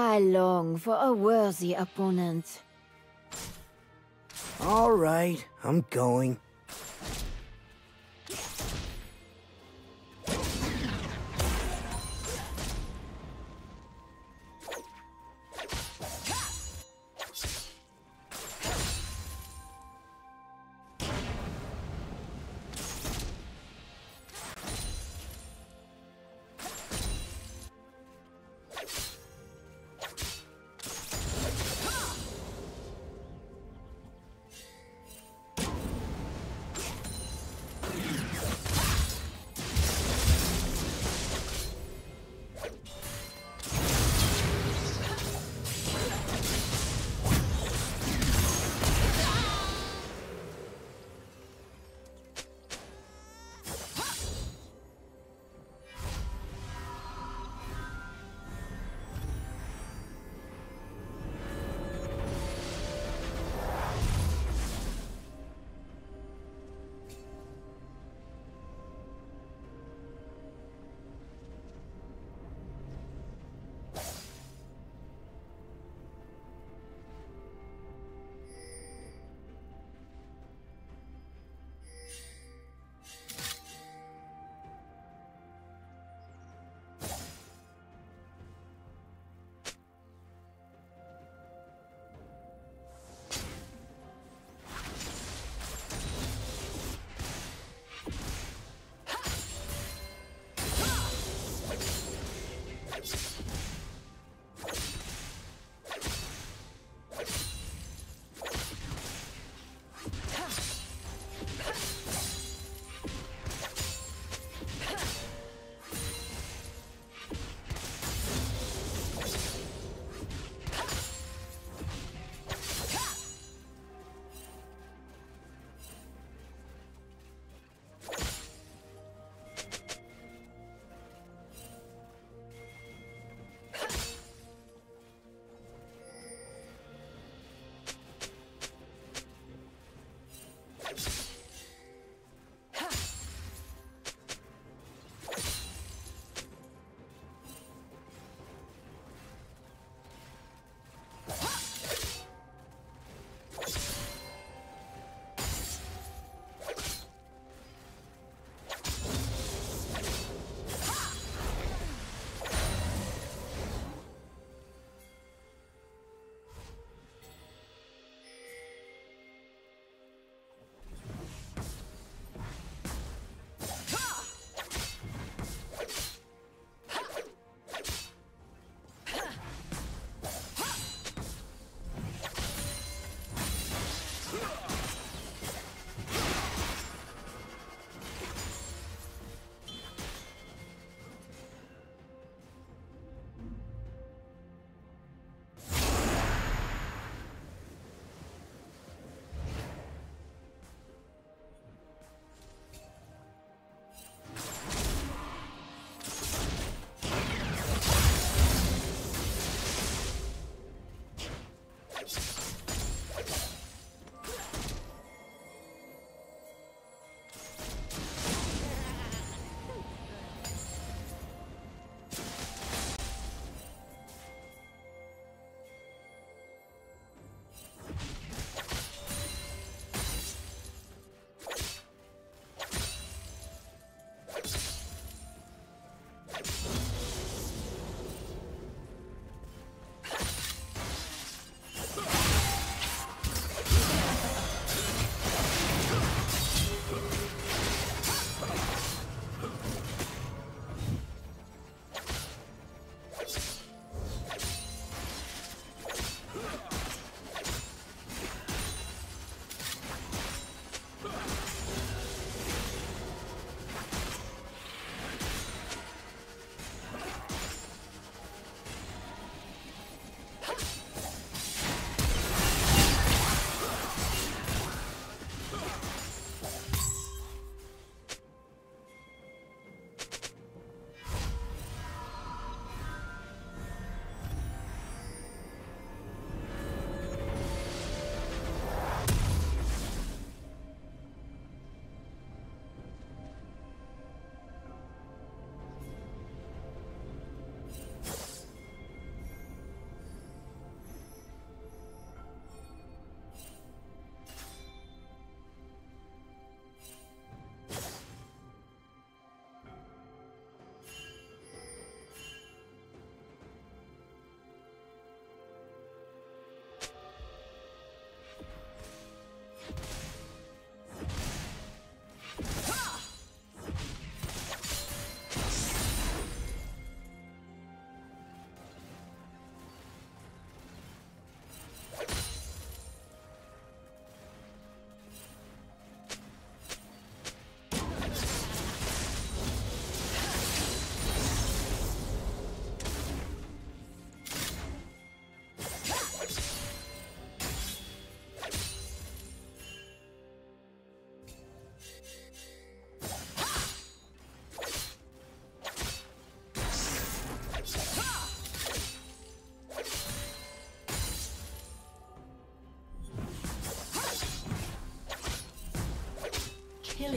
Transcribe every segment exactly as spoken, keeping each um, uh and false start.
I long for a worthy opponent. All right, I'm going.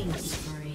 Killing spree.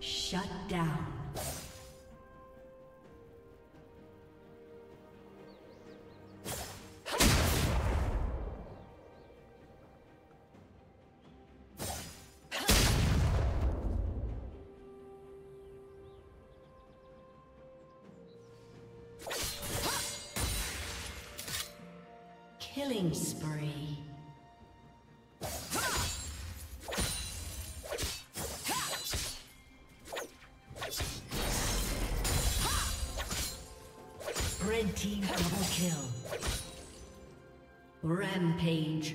Shut down. Killing spree. Red team double kill. Rampage.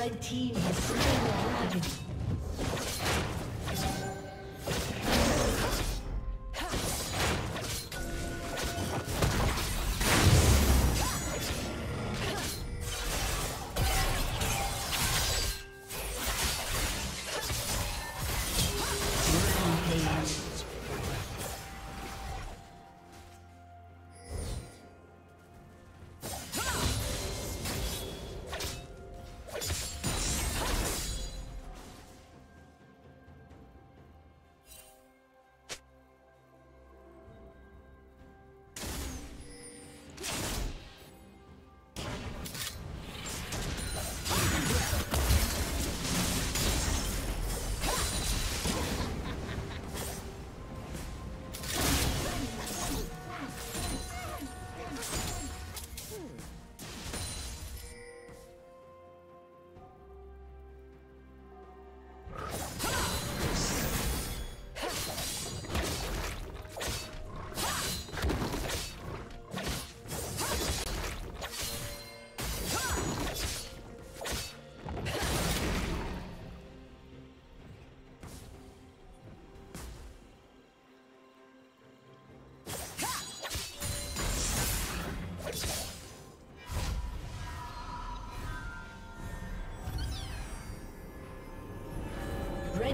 Red team has slain the dragon.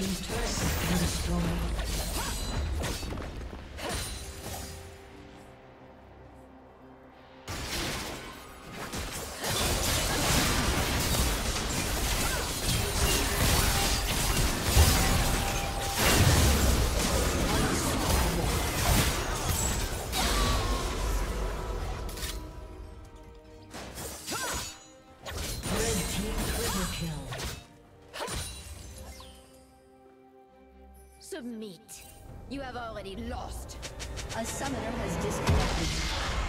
These turrets have been destroyed. Meet. You have already lost. A summoner has disconnected.